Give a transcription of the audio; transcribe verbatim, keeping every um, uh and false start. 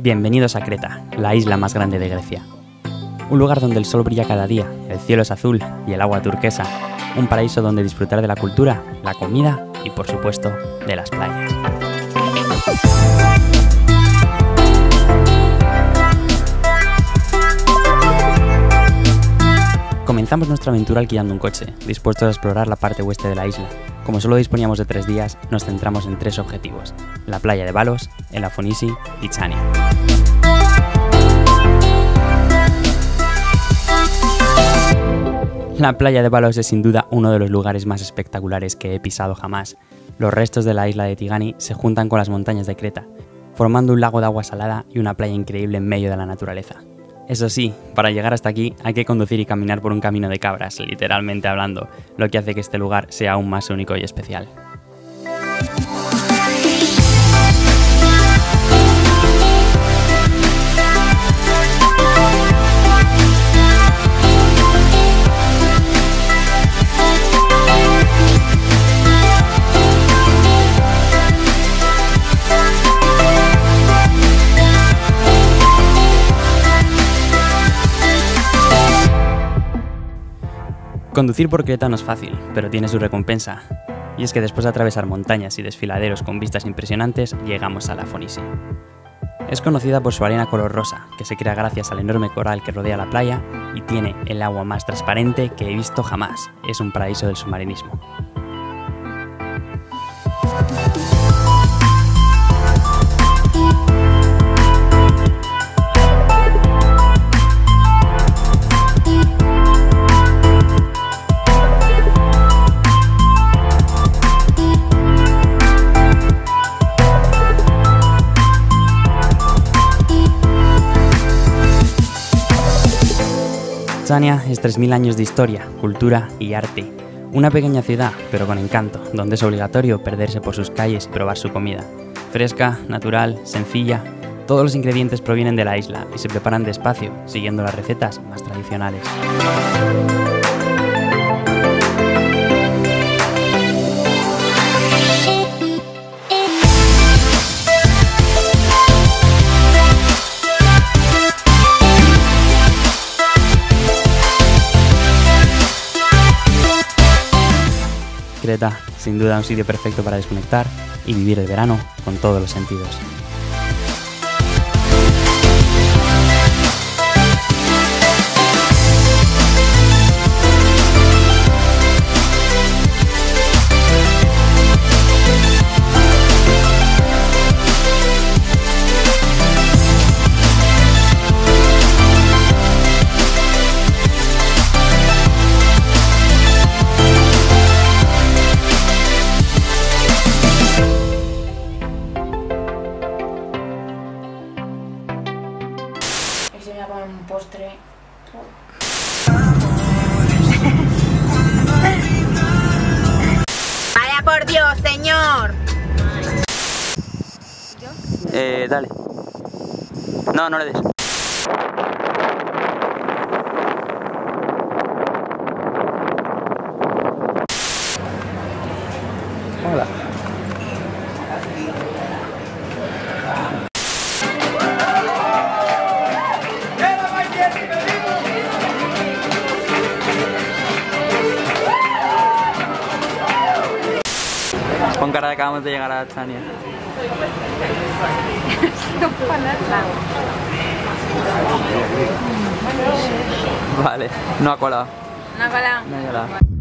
Bienvenidos a Creta, la isla más grande de Grecia. Un lugar donde el sol brilla cada día, el cielo es azul y el agua turquesa. Un paraíso donde disfrutar de la cultura, la comida y, por supuesto, de las playas. Comenzamos nuestra aventura alquilando un coche, dispuestos a explorar la parte oeste de la isla. Como solo disponíamos de tres días, nos centramos en tres objetivos: la playa de Balos, Elafonisi y Chania. La playa de Balos es sin duda uno de los lugares más espectaculares que he pisado jamás. Los restos de la isla de Tigani se juntan con las montañas de Creta, formando un lago de agua salada y una playa increíble en medio de la naturaleza. Eso sí, para llegar hasta aquí hay que conducir y caminar por un camino de cabras, literalmente hablando, lo que hace que este lugar sea aún más único y especial. Conducir por Creta no es fácil, pero tiene su recompensa. Y es que después de atravesar montañas y desfiladeros con vistas impresionantes, llegamos a Elafonisi. Es conocida por su arena color rosa, que se crea gracias al enorme coral que rodea la playa y tiene el agua más transparente que he visto jamás. Es un paraíso del submarinismo. Chania es tres mil años de historia, cultura y arte. Una pequeña ciudad, pero con encanto, donde es obligatorio perderse por sus calles y probar su comida. Fresca, natural, sencilla, todos los ingredientes provienen de la isla y se preparan despacio, siguiendo las recetas más tradicionales. Creta, sin duda un sitio perfecto para desconectar y vivir el verano con todos los sentidos. Se me va a poner un postre. ¡Vaya por Dios, señor! Eh, dale. No, no le des. Hola. Con cara de acabamos de llegar a Chania. Vale, no ha colado. No ha colado. No ha colado.